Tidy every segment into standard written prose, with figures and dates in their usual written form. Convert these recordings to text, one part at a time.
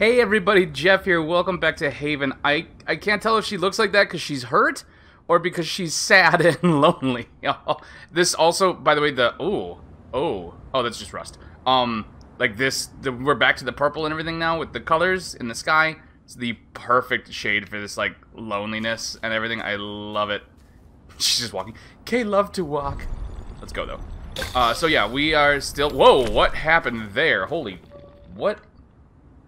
Hey everybody, Jeff here. Welcome back to Haven. I can't tell if she looks like that because she's hurt or because she's sad and lonely. This also, by the way, the oh, that's just rust. Like this, we're back to the purple and everything now with the colors in the sky. It's the perfect shade for this like loneliness and everything. I love it. She's just walking. Kay love to walk. Let's go though. So yeah, we are still. Whoa, what happened there? Holy, what?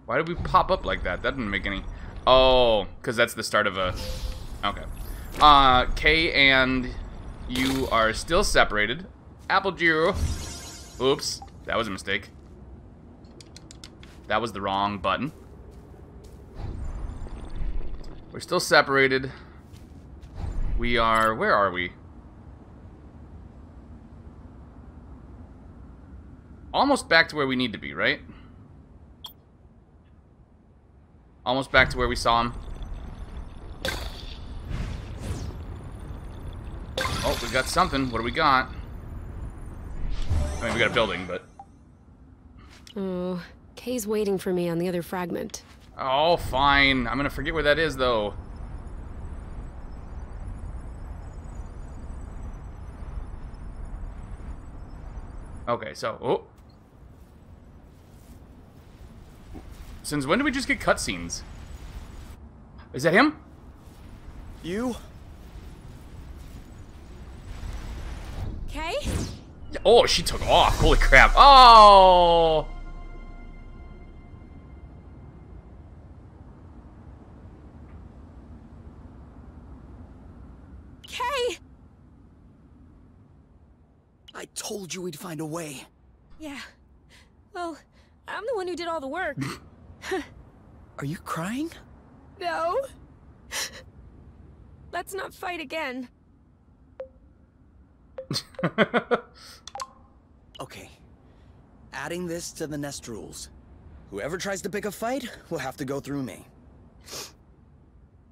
Why did we pop up like that? That didn't make any... Oh, because that's the start of a... Okay. Kay and you are still separated. Apple Jew. Oops. That was a mistake. That was the wrong button. We're still separated. We are... Where are we? Almost back to where we need to be, right? Almost back to where we saw him. Oh, we got something. What do we got? I mean, we got a building, but... Oh, Kay's waiting for me on the other fragment. Oh, fine. I'm gonna forget where that is, though. Okay, so... Oh. Since when do we just get cutscenes? Is that him? You? Kay? Oh, she took off. Holy crap. Oh! Kay! I told you we'd find a way. Yeah. Well, I'm the one who did all the work. Are you crying? No. Let's not fight again. Okay. Adding this to the nest rules. Whoever tries to pick a fight will have to go through me.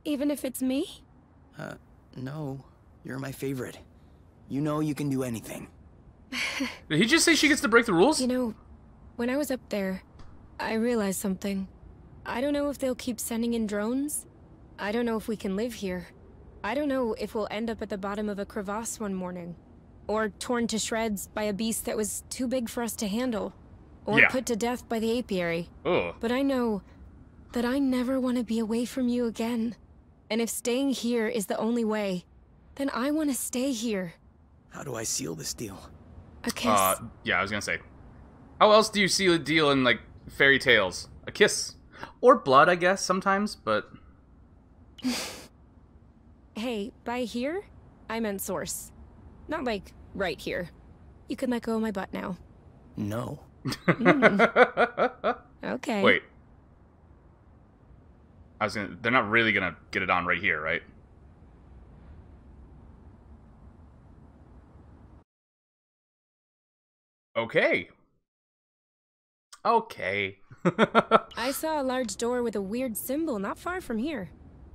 Even if it's me? No. You're my favorite. You know you can do anything. Did he just say she gets to break the rules? You know, when I was up there... I realized something. I don't know if they'll keep sending in drones. I don't know if we can live here. I don't know if we'll end up at the bottom of a crevasse one morning. Or torn to shreds by a beast that was too big for us to handle. Or put to death by the apiary. Ugh. But I know that I never want to be away from you again. And if staying here is the only way, then I want to stay here. How do I seal this deal? A kiss. Yeah, I was gonna say. How else do you seal a deal in, like, fairy tales? A kiss. Or blood, I guess, sometimes, but... Hey, by here, I meant source. Not like, right here. You can let go of my butt now. No. Okay. Wait. I was gonna... They're not really gonna get it on right here, right? Okay. Okay. I saw a large door with a weird symbol not far from here.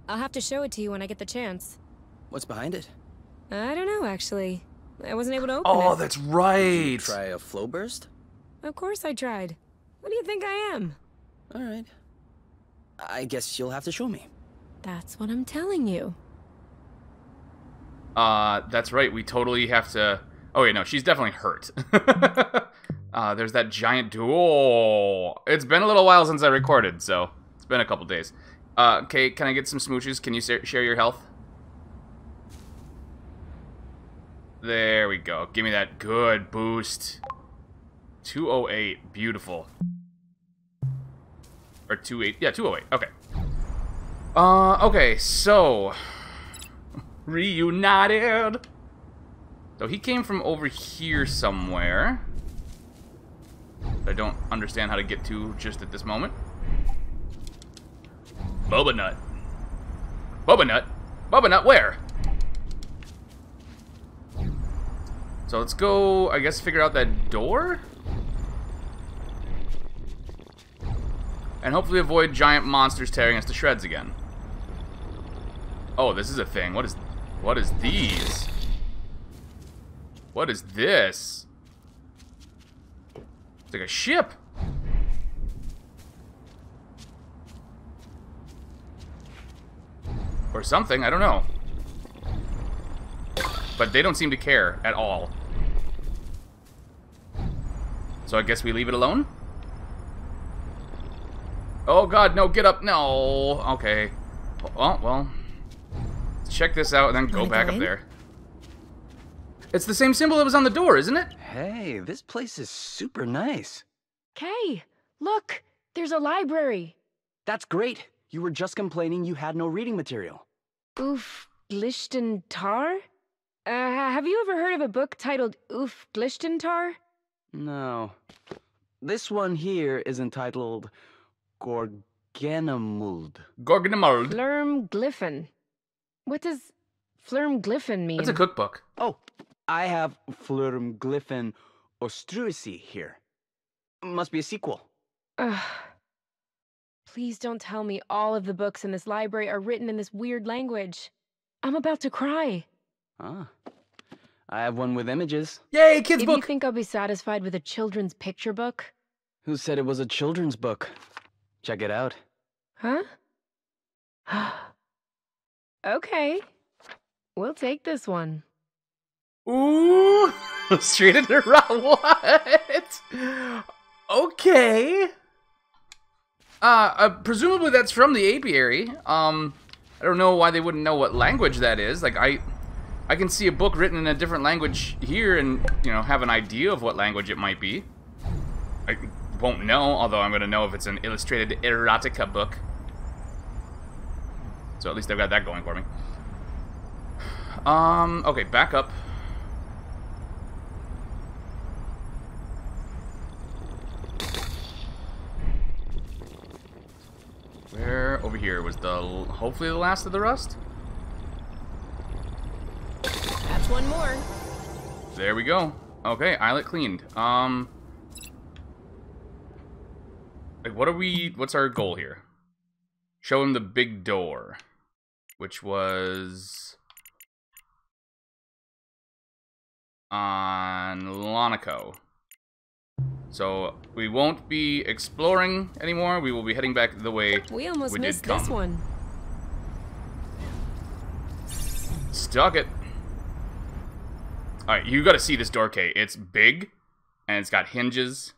I'll have to show it to you when I get the chance. What's behind it? I don't know, actually. I wasn't able to open it. Oh, that's right. Did you try a flow burst? Of course I tried. What do you think I am? All right. I guess you'll have to show me. That's what I'm telling you. That's right. We totally have to... Oh, wait, no. She's definitely hurt. There's that giant duel. It's been a little while since I recorded, so it's been a couple days. Kay, can I get some smooches? Can you share your health? There we go. Give me that good boost. 208. Beautiful. Or 28. Yeah, 208. Okay. Okay, so... Reunited! So he came from over here somewhere. I don't understand how to get to just at this moment. Boba Nut. Boba Nut? Boba Nut where? So let's go, I guess, figure out that door? And hopefully avoid giant monsters tearing us to shreds again. Oh, this is a thing. What is these? What is this? It's like a ship. Or something, I don't know. But they don't seem to care at all. So I guess we leave it alone? Oh god, no, get up, no! Okay. Oh, well. Let's check this out and then go back up there. It's the same symbol that was on the door, isn't it? Hey, this place is super nice. Kay, look, there's a library. That's great. You were just complaining you had no reading material. Oof Glishten Tar? Have you ever heard of a book titled Oof Glishten Tar? No. This one here is entitled Gorgenomuld. Gorgenomuld. Flurmglyphen. What does Flurmglyphen mean? It's a cookbook. Oh, I have Flurmglyphen Ostruisi here. Must be a sequel. Ugh. Please don't tell me all of the books in this library are written in this weird language. I'm about to cry. Ah. I have one with images. Yay, kids' book! Do you think I'll be satisfied with a children's picture book? Who said it was a children's book? Check it out. Huh? Okay. We'll take this one. Ooh! Straight into what? Okay. Presumably that's from the apiary. I don't know why they wouldn't know what language that is. Like, I can see a book written in a different language here and, you know, have an idea of what language it might be. I won't know, although I'm going to know if it's an illustrated erotica book. So at least I've got that going for me. Okay, back up. Where over here was the hopefully the last of the rust? That's one more. There we go. Okay, eyelet cleaned. Like what's our goal here? Show him the big door, which was on Lonaco. So we won't be exploring anymore. We will be heading back the way we almost missed this one. Stuck it. All right, you got to see this door, Kay. It's big, and it's got hinges.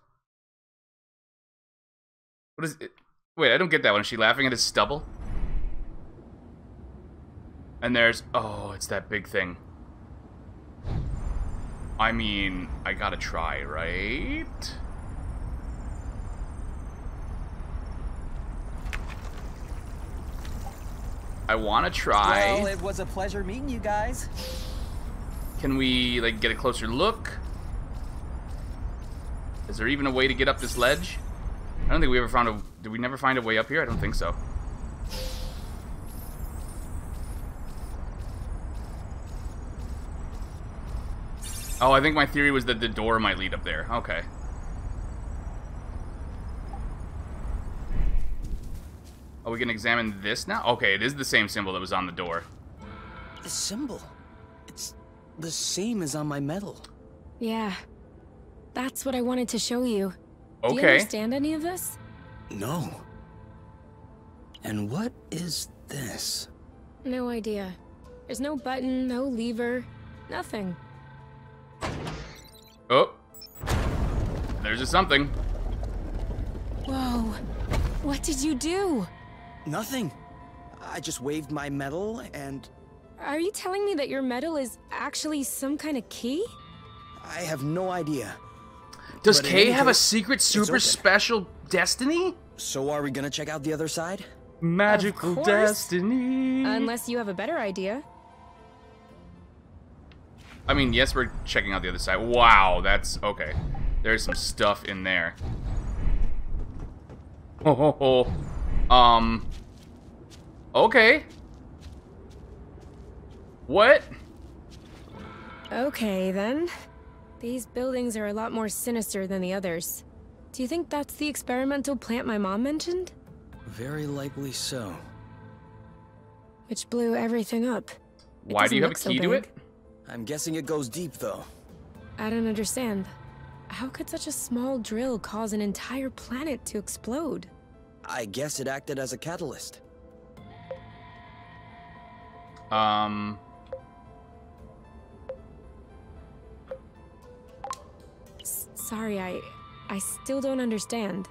What is it? Wait, I don't get that one. Is she laughing at his stubble? And there's it's that big thing. I mean, I gotta try, right? I wanna try. Well, it was a pleasure meeting you guys. Can we, like, get a closer look? Is there even a way to get up this ledge? I don't think we ever found a... Did we never find a way up here? I don't think so. Oh, I think my theory was that the door might lead up there. Okay. Oh, we can examine this now? Okay, it is the same symbol that was on the door. The symbol? It's the same as on my medal. Yeah. That's what I wanted to show you. Okay. Do you understand any of this? No. And what is this? No idea. There's no button, no lever, nothing. Oh, there's just something. Whoa, what did you do? Nothing. I just waved my medal and... Are you telling me that your medal is actually some kind of key? I have no idea. Does Kay have a secret super special destiny? So are we gonna check out the other side? Magical destiny. Unless you have a better idea. I mean, yes, we're checking out the other side. Wow, that's... Okay. There's some stuff in there. Oh, ho, ho. Okay. What? Okay, then. These buildings are a lot more sinister than the others. Do you think that's the experimental plant my mom mentioned? Very likely so. Which blew everything up. Why do you have a key to it? I'm guessing it goes deep, though. I don't understand. How could such a small drill cause an entire planet to explode? I guess it acted as a catalyst. Sorry, I still don't understand.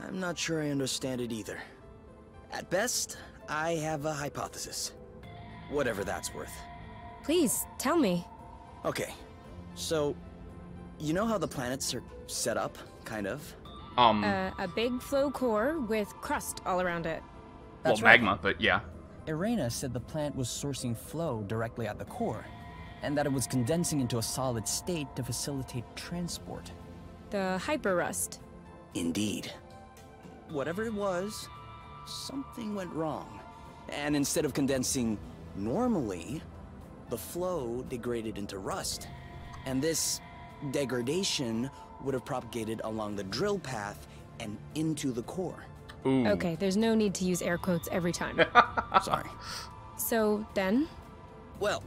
I'm not sure I understand it either. At best, I have a hypothesis. Whatever that's worth. Please, tell me. Okay, so, you know how the planets are set up, kind of? A big flow core with crust all around it. That's well, magma, right. But yeah. Irena said the plant was sourcing flow directly at the core, and that it was condensing into a solid state to facilitate transport. The hyperrust. Indeed. Whatever it was, something went wrong. And instead of condensing normally, the flow degraded into rust. And this degradation would have propagated along the drill path and into the core. Ooh. Okay, there's no need to use air quotes every time. Sorry. So then? Well,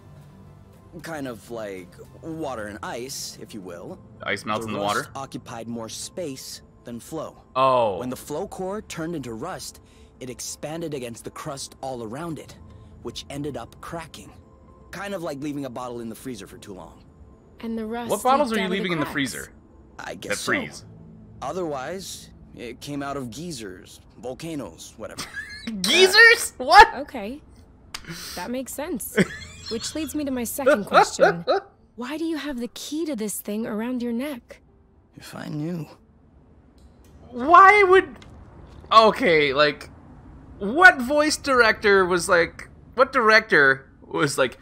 kind of like water and ice, if you will. The ice melts in the water. Rust occupied more space than flow. Oh. When the flow core turned into rust, it expanded against the crust all around it, which ended up cracking. Kind of like leaving a bottle in the freezer for too long. And the rust. What bottles are you leaving in the freezer? I guess so. Freeze. Otherwise, it came out of geysers, volcanoes, whatever. Geysers? What? Okay. That makes sense. Which leads me to my second question. Why do you have the key to this thing around your neck? If I knew. Why would... Okay, like... What voice director was like... What director was like...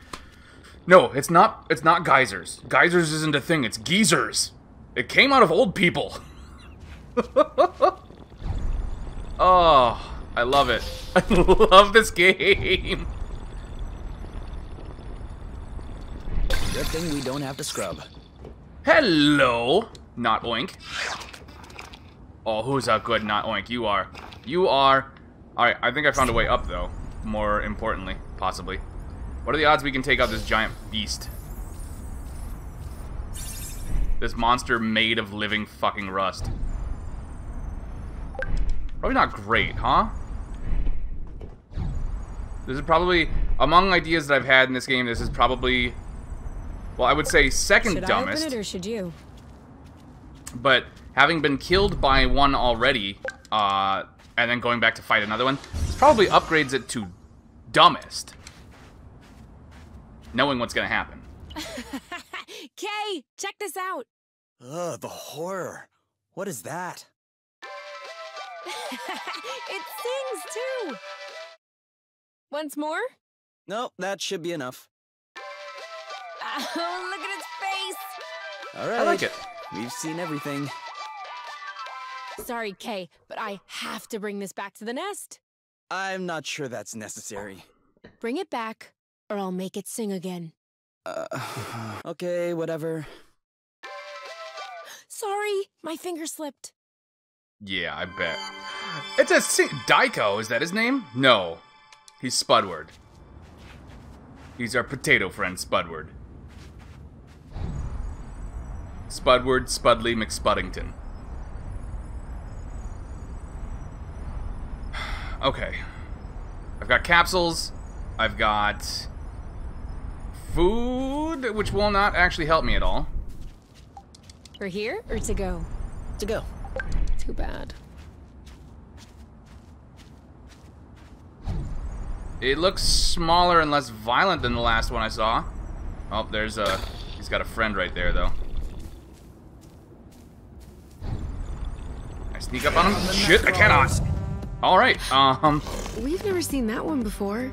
No, it's not geysers. Geysers isn't a thing, it's geezers. It came out of old people. Oh, I love it. I love this game. Good thing we don't have to scrub. Hello, not oink. Oh, who's a good not oink? You are. You are. Alright, I think I found a way up though. More importantly, possibly. What are the odds we can take out this giant beast? This monster made of living fucking rust. Probably not great, huh? This is probably, among ideas that I've had in this game, this is probably, well, I would say second dumbest. Should I open it or should you? But having been killed by one already, and then going back to fight another one, this probably upgrades it to dumbest. Knowing what's gonna happen. Kay, check this out. Ugh, the horror. What is that? It sings too. Once more? Nope, that should be enough. Oh, look at its face. All right. I like it. We've seen everything. Sorry, Kay, but I have to bring this back to the nest. I'm not sure that's necessary. Bring it back, or I'll make it sing again. Okay, whatever. Sorry, my finger slipped. Yeah, I bet. It's a sing. Daiko, is that his name? No. He's Spudward. He's our potato friend, Spudward. Spudward, Spudley, McSpuddington. Okay. I've got capsules. I've got... food, which will not actually help me at all. For here or to go? To go. Too bad. It looks smaller and less violent than the last one I saw. Oh, there's a... He's got a friend right there, though. I sneak up on him? Shit, I cannot! Alright, We've never seen that one before.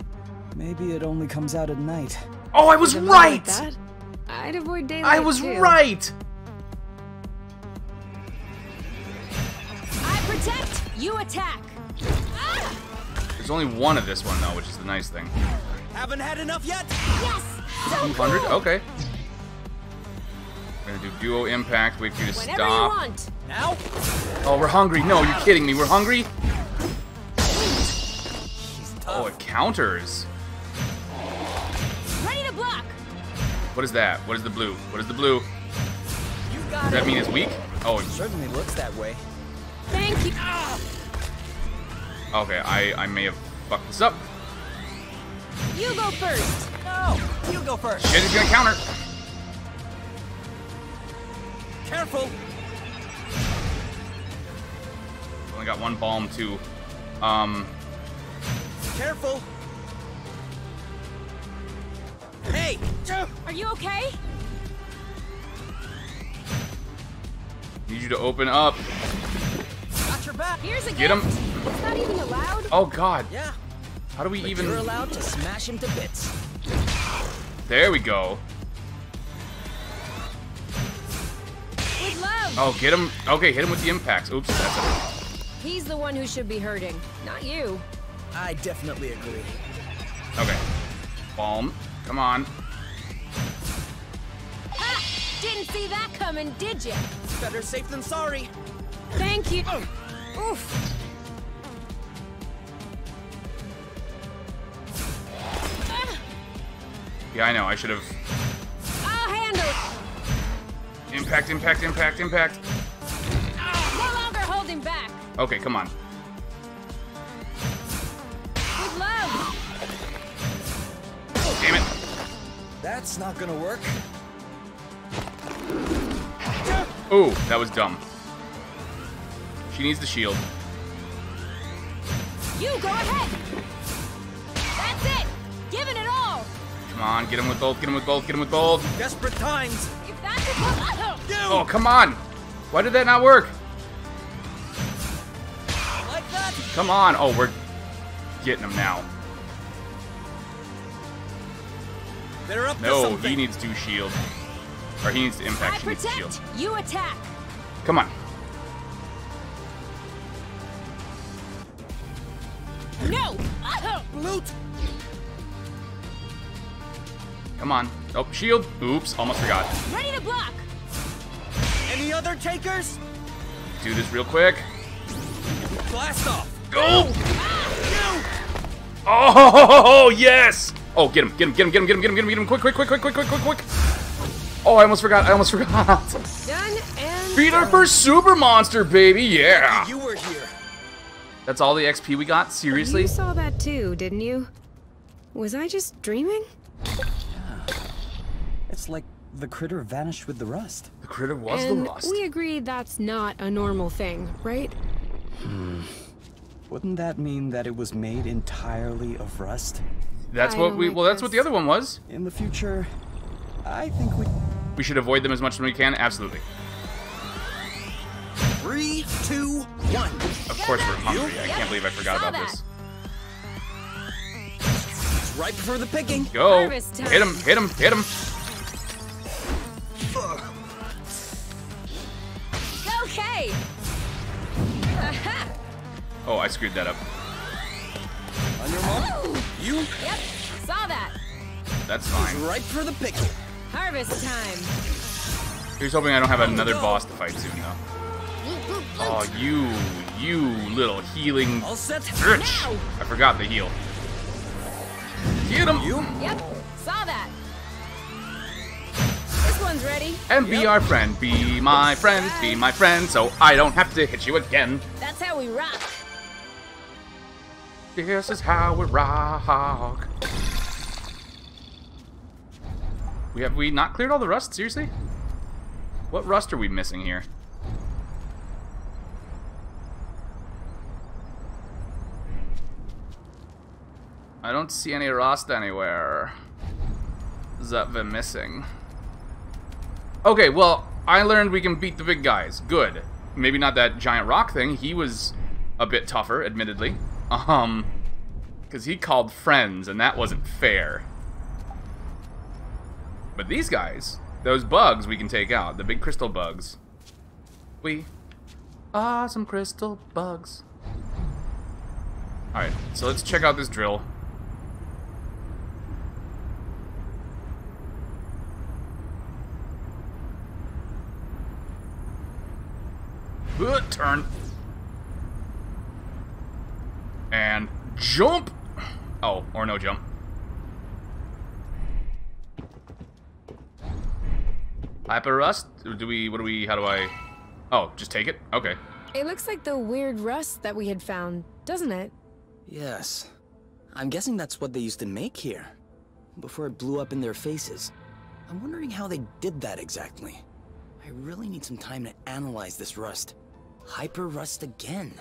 Maybe it only comes out at night. Oh, I was right! Like I'd avoid daylight, I was too. Right! I protect, you attack! Ah! There's only one of this one, though, which is the nice thing. Haven't had enough yet? Yes! So 200? Cool. Okay. We're gonna do duo impact, wait for you to whenever stop. You want. Now? Oh, we're hungry. No, you're kidding me. We're hungry? Oh, it counters. Ready to block. What is that? What is the blue? What is the blue? Does that mean it's weak? Oh, it certainly looks that way. Thank you. Okay, I may have fucked this up. You go first. No, you go first. Shit is gonna counter. Careful. Only got one bomb too. Careful. Hey, are you okay? Need you to open up. Got your back. Here's a get him. It's not even allowed. Oh God. Yeah. How do we but even? You're allowed to smash him to bits. There we go. With love. Oh, get him. Okay, hit him with the impacts. Oops, that's it. He's the one who should be hurting, not you. I definitely agree. Okay. Bomb. Come on. Ha! Didn't see that coming, did you? Better safe than sorry. Thank you. Oh. Oof. Yeah, I know. I should have. I'll handle it. Impact, impact, impact, impact. No longer holding back. Okay, come on. With love. Oh, damn it. That's not gonna work. Ooh, that was dumb. She needs the shield. You go ahead. That's it. Giving it all. Come on, get him with both, get him with both, get him with both. Desperate times. If that's a oh, come on. Why did that not work? Like that. Come on. Oh, we're getting him now. They're up no, to something. He needs to shield. Or he needs to impact. She needs to shield. You attack. Come on. No. Loot. Come on. Oh, shield. Oops, almost forgot. Ready to block. Any other takers? Do this real quick. Blast off. Go. Oh yes. Oh, get him. Get him. Get him. Get him. Get him. Get him. Get him. Get him. Quick. Quick. Quick. Quick. Quick. Quick. Quick. Quick. Oh, I almost forgot. I almost forgot. Done and beat our first super monster, baby. Yeah. You were here. That's all the XP we got? Seriously? You saw that too, didn't you? Was I just dreaming? It's like the critter vanished with the rust. The critter was and the rust. We agreed that's not a normal thing, right? Hmm. Wouldn't that mean that it was made entirely of rust? That's what we. Well, that's what the other one was. In the future, I think we should avoid them as much as we can. Absolutely. 3, 2, 1. Of course we're hungry. I can't believe I forgot about this. It's ripe for the picking. Go. Hit him. Hit him. Hit him. Okay. Oh, I screwed that up. On your mark. You. Yep. Saw that. That's fine. It's ripe for the picking. Harvest time. Here's hoping I don't have another boss to fight soon, though. Oh, you little healing bitch. I forgot the heal. Get him. Yep, saw that. This one's ready. And be our friend, be my friend, so I don't have to hit you again. That's how we rock. This is how we rock. Have we not cleared all the rust? Seriously? What rust are we missing here? I don't see any rust anywhere that we're missing. Okay, well, I learned we can beat the big guys. Good. Maybe not that giant rock thing. He was a bit tougher, admittedly. Because he called friends, and that wasn't fair. But these guys, those bugs we can take out. The big crystal bugs. We are some crystal bugs. Alright, so let's check out this drill. Good turn. And jump. Oh, or no jump. Hyper rust? Do we, what do we, how do I? Oh, just take it? Okay. It looks like the weird rust that we had found, doesn't it? Yes. I'm guessing that's what they used to make here, before it blew up in their faces. I'm wondering how they did that exactly. I really need some time to analyze this rust. Hyper rust again.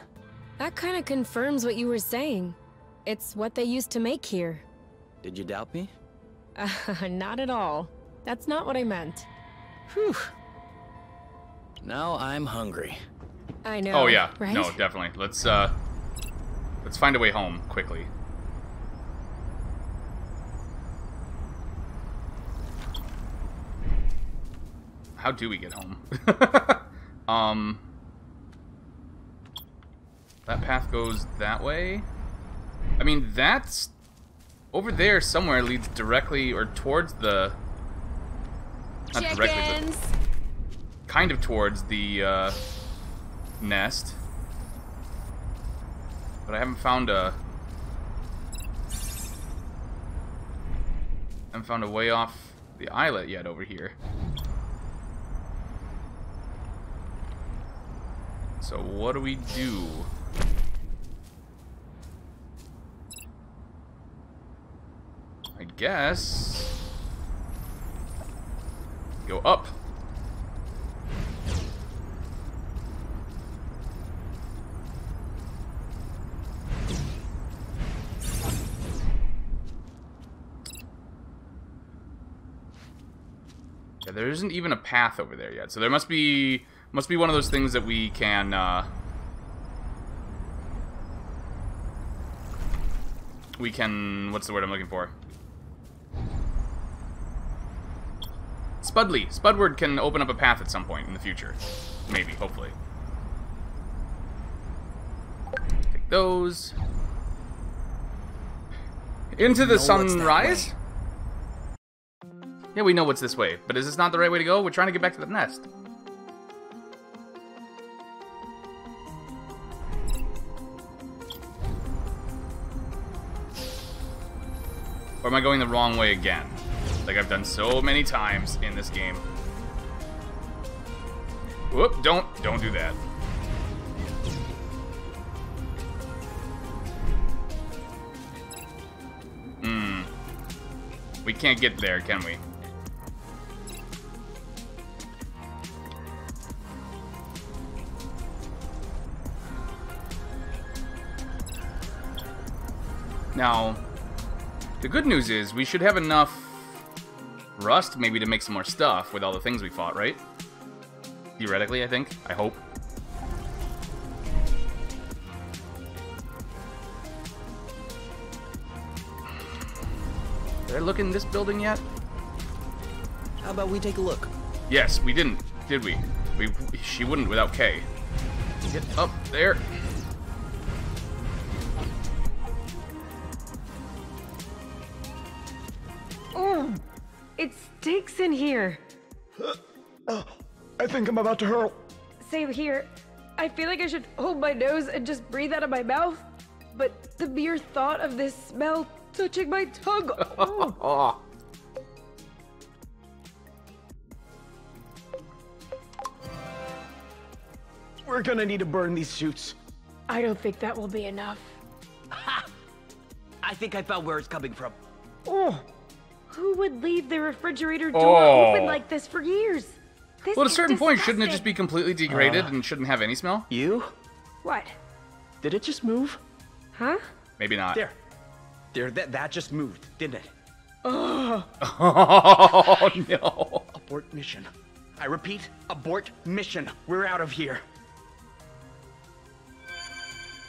That kind of confirms what you were saying. It's what they used to make here. Did you doubt me? Not at all. That's not what I meant. Whew. Now I'm hungry. I know. Oh yeah, right? No, definitely. Let's find a way home quickly. How do we get home? That path goes that way. I mean, that's over there somewhere leads directly or towards the. Not directly, but kind of towards the nest. But I haven't found a. I haven't found a way off the islet yet over here. So what do we do? I guess go up. Yeah, there isn't even a path over there yet, so there must be. Must be one of those things that we can, what's the word I'm looking for? Spudward can open up a path at some point in the future. Maybe, hopefully. Take those. Into the sunrise? Yeah, we know what's this way, but is this not the right way to go? We're trying to get back to the nest. Or am I going the wrong way again? Like I've done so many times in this game. Whoop, don't do that. We can't get there, can we? Now, the good news is we should have enough rust maybe to make some more stuff with all the things we fought, right? Theoretically, I think. I hope. Did I look in this building yet? How about we take a look? Yes, we didn't, did we? She wouldn't without Kay. Get up there. It stinks in here. I think I'm about to hurl. Same here. I feel like I should hold my nose and just breathe out of my mouth. But the mere thought of this smell touching my tongue. Oh. We're gonna need to burn these suits. I don't think that will be enough. Ha! I think I found where it's coming from. Oh. Who would leave the refrigerator door open like this for years? This well, at a certain point, shouldn't it just be completely degraded and shouldn't have any smell? You? What? Did it just move? Huh? Maybe not. There, that just moved, didn't it? Oh, no. Abort mission. I repeat, abort mission. We're out of here.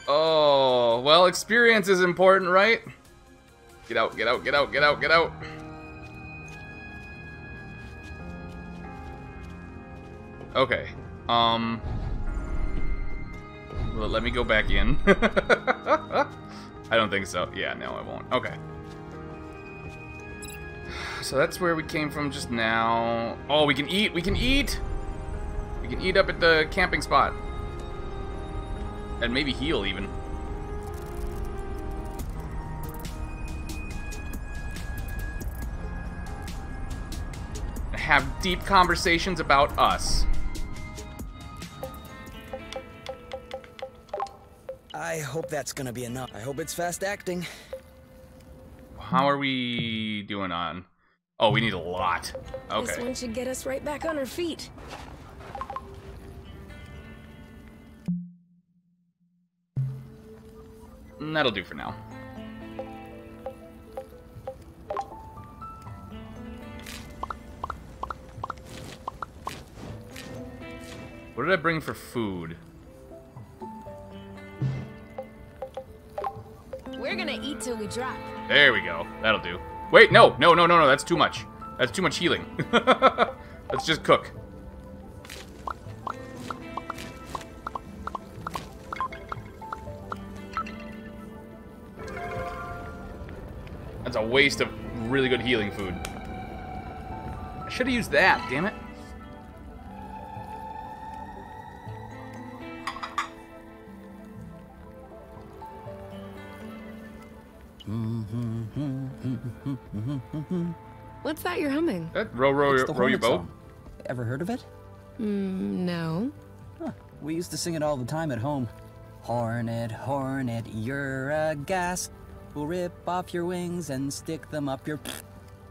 Oh, well, experience is important, right? Get out, get out, get out, get out, get out. Okay. Will it let me go back in? I don't think so. Yeah, no, I won't. Okay. So that's where we came from just now. Oh, we can eat! We can eat! We can eat up at the camping spot. And maybe heal, even. Have deep conversations about us. I hope that's gonna be enough. I hope it's fast acting. how are we doing on? Oh, we need a lot. Okay. This one should get us right back on our feet. And that'll do for now. What did I bring for food? We're gonna eat till we drop. There we go. That'll do. Wait, no. That's too much. That's too much healing. Let's just cook. That's a waste of really good healing food. I should have used that, damn it. What's that you're humming? That row your boat. Ever heard of it? No. Huh. We used to sing it all the time at home. Hornet, hornet, you're a gas. We'll rip off your wings and stick them up your.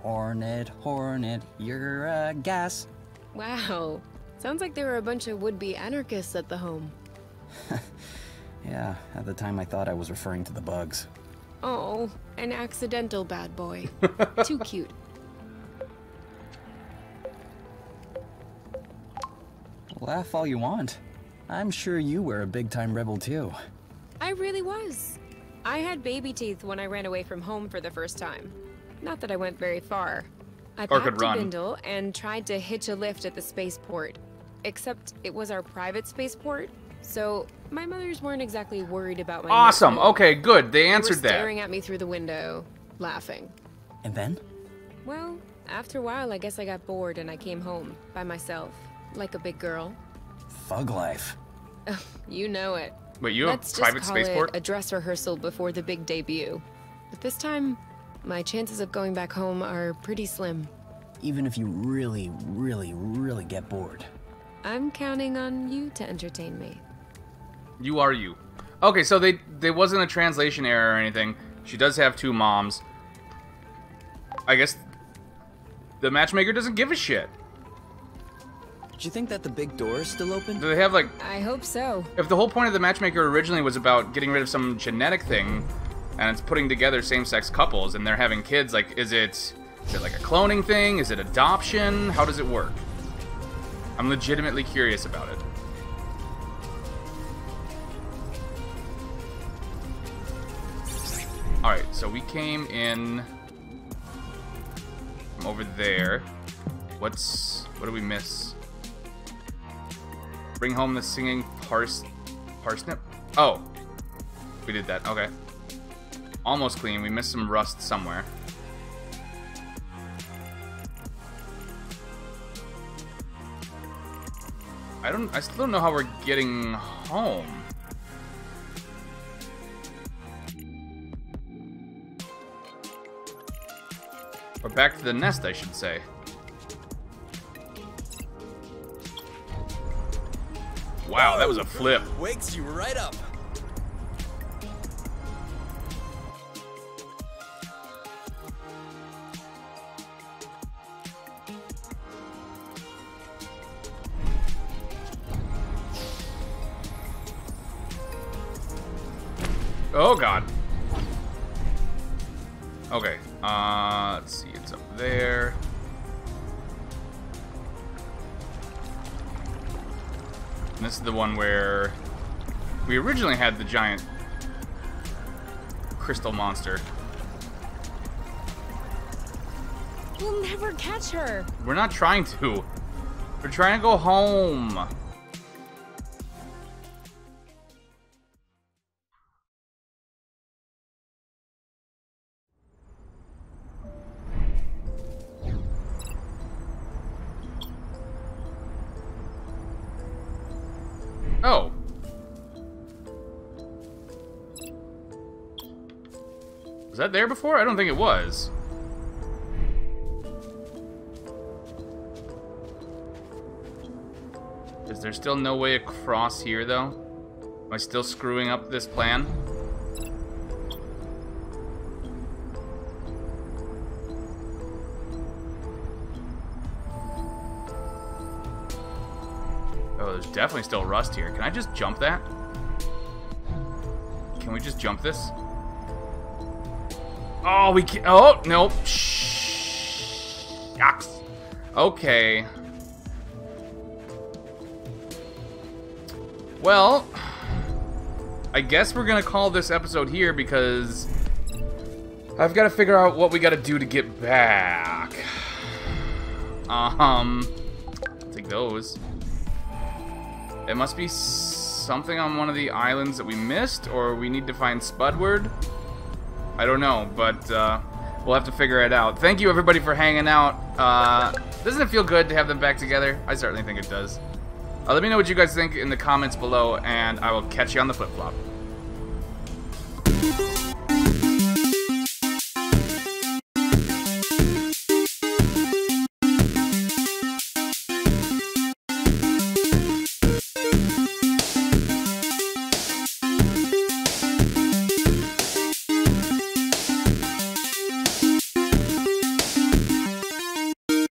Hornet, hornet, you're a gas. Wow. Sounds like there were a bunch of would-be anarchists at the home. Yeah. At the time, I thought I was referring to the bugs. Oh, an accidental bad boy. Too cute. Laugh all you want. I'm sure you were a big-time rebel, too. I really was. I had baby teeth when I ran away from home for the first time. Not that I went very far. I packed a bindle and tried to hitch a lift at the spaceport. Except it was our private spaceport. So, my mothers weren't exactly worried about my... Awesome! Okay, good. They answered that. They were staring at me through the window, laughing. And then? Well, after a while, I guess I got bored and I came home by myself, like a big girl. Thug life. You know it. Wait, you have a private spaceport? Let's just call it a dress rehearsal before the big debut. But this time, my chances of going back home are pretty slim. Even if you really, really, really get bored. I'm counting on you to entertain me. You are you. Okay, so there wasn't a translation error or anything. She does have two moms. I guess the matchmaker doesn't give a shit. Do you think that the big door is still open? Do they have like... I hope so. If the whole point of the matchmaker originally was about getting rid of some genetic thing, and it's putting together same-sex couples, and they're having kids, like, is it like a cloning thing? Is it adoption? How does it work? I'm legitimately curious about it. Alright, so we came in from over there. What do we miss? Bring home the singing parsnip? Oh, we did that, okay. Almost clean, we missed some rust somewhere. I still don't know how we're getting home. Or back to the nest, I should say. Wow, that was a flip. Wakes you right up. Oh god. Okay, let's see, it's up there. And this is the one where we originally had the giant crystal monster. We'll never catch her. We're not trying to. We're trying to go home. Oh. Was that there before? I don't think it was. Is there still no way across here, though? Am I still screwing up this plan? there's definitely still rust here. Can I just jump that? Can we just jump this? Oh, we can't. Oh, nope. Shh. Yucks. Okay. Well, I guess we're gonna call this episode here because I've got to figure out what we got to do to get back. Take those. It must be something on one of the islands that we missed, or we need to find Spudward. I don't know, but we'll have to figure it out. Thank you, everybody, for hanging out. Doesn't it feel good to have them back together? I certainly think it does. Let me know what you guys think in the comments below, and I will catch you on the flip-flop.